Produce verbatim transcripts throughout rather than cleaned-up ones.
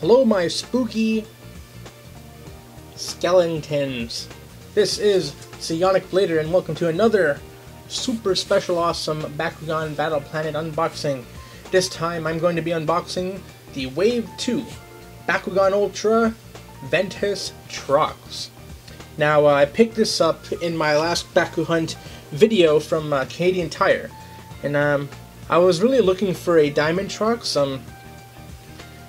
Hello, my spooky skeletons. This is Sionic Blader, and welcome to another super special awesome Bakugan Battle Planet unboxing. This time I'm going to be unboxing the Wave Two Bakugan Ultra Ventus Trox. Now uh, I picked this up in my last Baku Hunt video from uh, Canadian Tire, and um, I was really looking for a Diamond Trox. Um,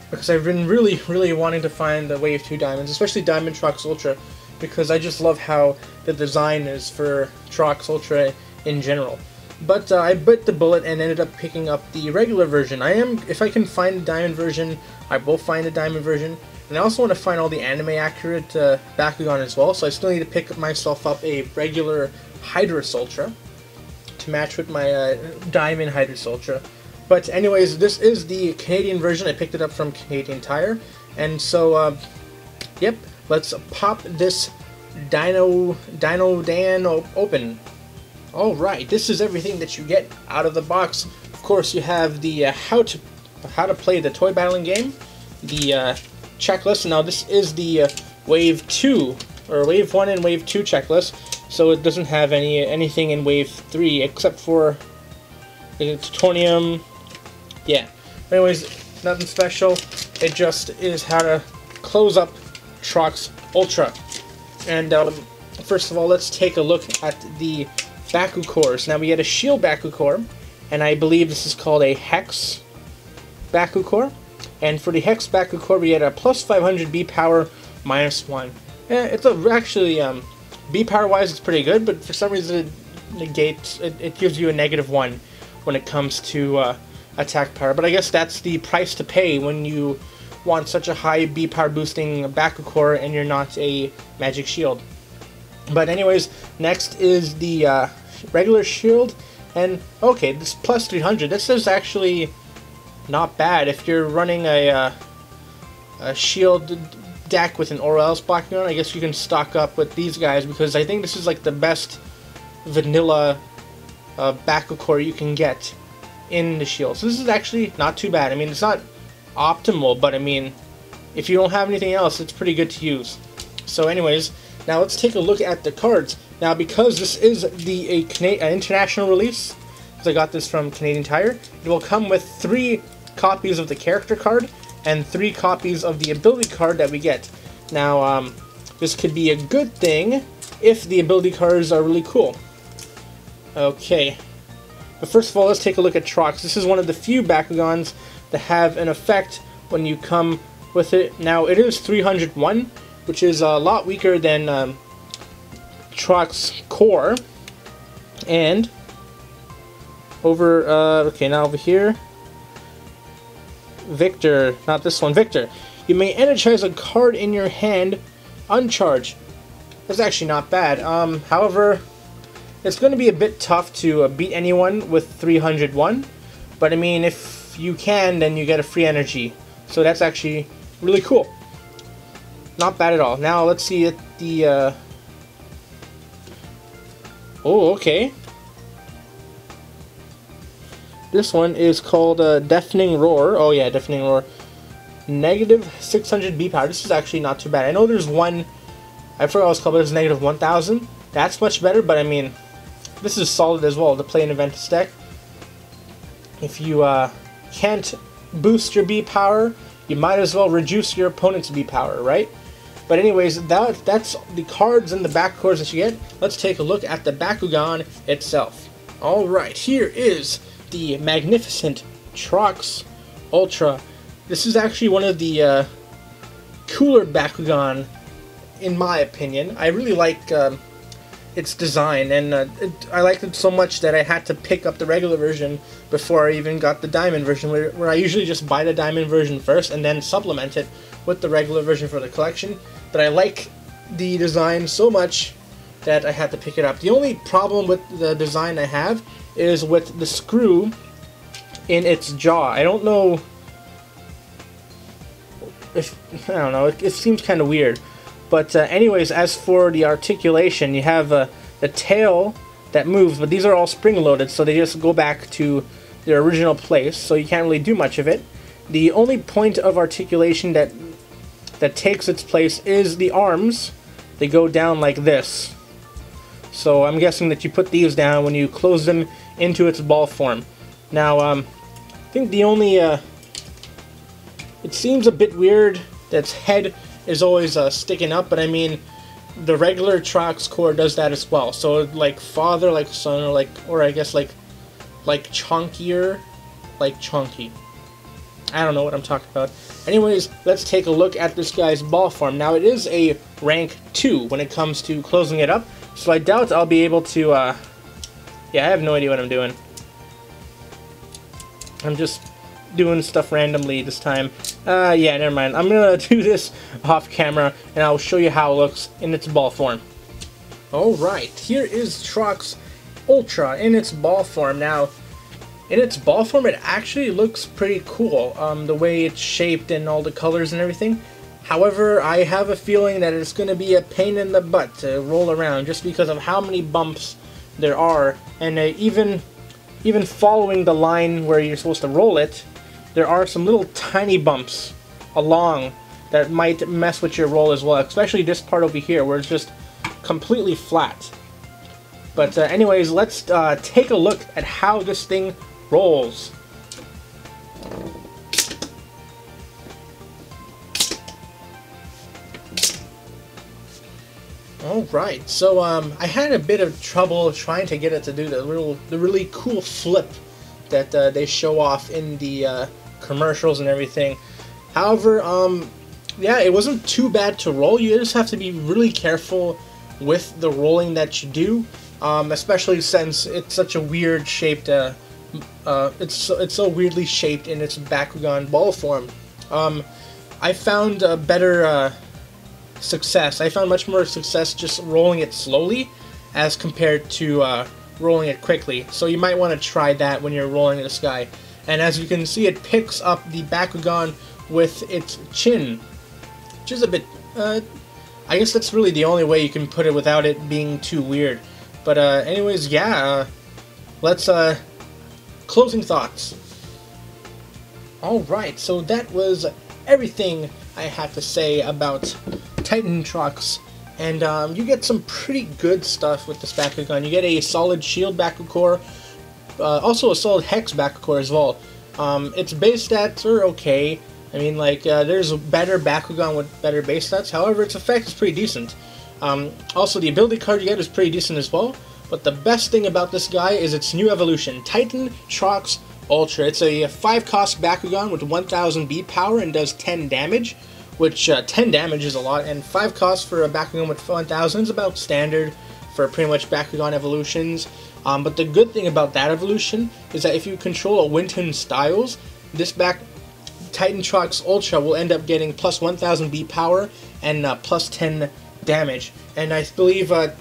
Because I've been really, really wanting to find the Wave Two Diamonds, especially Diamond Trox Ultra, because I just love how the design is for Trox Ultra in general. But uh, I bit the bullet and ended up picking up the regular version. I am, if I can find a Diamond version, I will find a Diamond version, and I also want to find all the anime accurate uh, Bakugan as well. So I still need to pick myself up a regular Hydrus Ultra to match with my uh, Diamond Hydrus Ultra. But anyways, this is the Canadian version. I picked it up from Canadian Tire. And so, uh, yep, let's pop this Dino Dino Dan open. Alright, this is everything that you get out of the box. Of course, you have the uh, how to how to play the toy battling game, the uh, checklist. Now, this is the uh, Wave two, or Wave one and Wave two checklist. So it doesn't have any anything in Wave three except for the Trionium. Yeah. Anyways, nothing special. It just is how to close up Trox Ultra. And um, first of all, let's take a look at the Baku cores. Now we get a shield Baku core, and I believe this is called a hex Baku core. And for the hex Baku core, we get a plus five hundred B power, minus one. Eh, it's a, actually um, B power wise, it's pretty good, but for some reason it negates. It, it gives you a negative one when it comes to uh, attack power, but I guess that's the price to pay when you want such a high B power boosting Bakugan and you're not a magic shield. But anyways, next is the uh, regular shield, and okay, this plus three hundred, this is actually not bad if you're running a, uh, a shield deck with an Aurelus Blackon. I guess you can stock up with these guys, because I think this is like the best vanilla Uh, Bakugan you can get in the shield. So this is actually not too bad. I mean, it's not optimal, but I mean, if you don't have anything else, it's pretty good to use. So anyways, now let's take a look at the cards. Now, because this is the a Cana an international release, because I got this from Canadian Tire, it will come with three copies of the character card and three copies of the ability card that we get. Now, um, this could be a good thing if the ability cards are really cool. Okay, but first of all, let's take a look at Trox. This is one of the few Bakugans that have an effect when you come with it. Now, it is three hundred one, which is a lot weaker than um, Trox Core. And over, uh, okay, now over here, Victor, not this one, Victor. You may energize a card in your hand, uncharged. That's actually not bad. Um, however, it's going to be a bit tough to uh, beat anyone with three hundred one, but I mean, if you can, then you get a free energy, so that's actually really cool. Not bad at all. Now let's see at the, uh... oh, okay. This one is called uh, Deafening Roar. Oh yeah, Deafening Roar. Negative six hundred B power. This is actually not too bad. I know there's one, I forgot what it's called, but it's negative one thousand. That's much better, but I mean, this is solid as well to play an Ventus deck. If you uh, can't boost your B power, you might as well reduce your opponent's B power, right? But anyways, that that's the cards and the back cores that you get. Let's take a look at the Bakugan itself. Alright, here is the magnificent Trox Ultra. This is actually one of the uh, cooler Bakugan, in my opinion. I really like Um, its design, and uh, it, I liked it so much that I had to pick up the regular version before I even got the Diamond version, where, where I usually just buy the Diamond version first and then supplement it with the regular version for the collection. But I like the design so much that I had to pick it up. The only problem with the design I have is with the screw in its jaw. I don't know if, I don't know, it, it seems kind of weird. But uh, anyways, as for the articulation, you have uh, the tail that moves, but these are all spring-loaded, so they just go back to their original place, so you can't really do much of it. The only point of articulation that that takes its place is the arms. They go down like this. So I'm guessing that you put these down when you close them into its ball form. Now, um, I think the only, uh, it seems a bit weird that its head is always uh, sticking up, but I mean, the regular Trox core does that as well. So like father, like son, or like, or I guess like, like chonkier, like chonky. I don't know what I'm talking about. Anyways, let's take a look at this guy's ball form. Now, it is a rank two when it comes to closing it up, so I doubt I'll be able to, uh... yeah, I have no idea what I'm doing. I'm just doing stuff randomly this time. Uh, yeah, never mind. I'm gonna do this off camera, and I'll show you how it looks in its ball form. Alright, here is Trox Ultra in its ball form. Now, in its ball form, it actually looks pretty cool, um, the way it's shaped and all the colors and everything. However, I have a feeling that it's going to be a pain in the butt to roll around just because of how many bumps there are. And uh, even, even following the line where you're supposed to roll it, there are some little tiny bumps along that might mess with your roll as well, especially this part over here where it's just completely flat. But uh, anyways, let's uh, take a look at how this thing rolls. Alright, so um, I had a bit of trouble trying to get it to do the, real, the really cool flip that uh, they show off in the uh, commercials and everything. However, um, yeah, it wasn't too bad to roll. You just have to be really careful with the rolling that you do, um, especially since it's such a weird shaped uh, Uh, it's, so, it's so weirdly shaped in its Bakugan ball form. Um, I found a better uh, success. I found much more success just rolling it slowly as compared to uh, rolling it quickly. So you might want to try that when you're rolling this guy. And as you can see, it picks up the Bakugan with its chin, which is a bit... Uh, I guess that's really the only way you can put it without it being too weird. But uh, anyways, yeah, uh, let's... Uh, closing thoughts. Alright, so that was everything I had to say about Titan Trox, and um, you get some pretty good stuff with this Bakugan. You get a solid shield Bakucore, uh, also a solid hex Bakucore as well. Um, its base stats are okay. I mean, like, uh, there's a better Bakugan with better base stats, however, its effect is pretty decent. Um, also, the ability card you get is pretty decent as well. But the best thing about this guy is its new evolution, Titan Trox Ultra. It's a five cost Bakugan with one thousand B power and does ten damage, which uh, ten damage is a lot, and five cost for a Bakugan with one thousand is about standard for pretty much Bakugan evolutions. Um, but the good thing about that evolution is that if you control a Winton Styles, this back Titan Trox Ultra will end up getting plus one thousand B power and uh, plus ten damage. And I believe... Uh,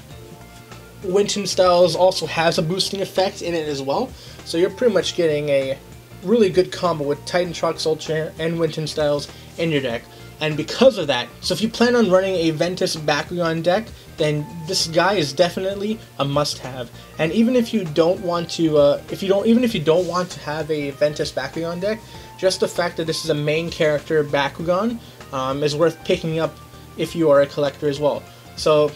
Winton Styles also has a boosting effect in it as well, so you're pretty much getting a really good combo with Titan Trox Ultra and Winton Styles in your deck. And because of that, so if you plan on running a Ventus Bakugan deck, then this guy is definitely a must-have. And even if you don't want to, uh, if you don't, even if you don't want to have a Ventus Bakugan deck, just the fact that this is a main character Bakugan um, is worth picking up if you are a collector as well. So.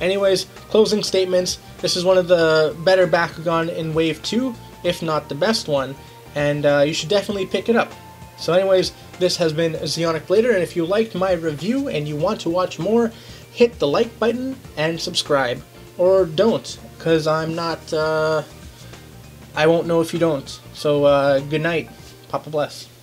Anyways, closing statements, this is one of the better Bakugan in Wave two, if not the best one, and uh, you should definitely pick it up. So anyways, this has been Sionic Blader, and if you liked my review and you want to watch more, hit the like button and subscribe. Or don't, because I'm not, uh, I won't know if you don't. So uh, good night, Papa bless.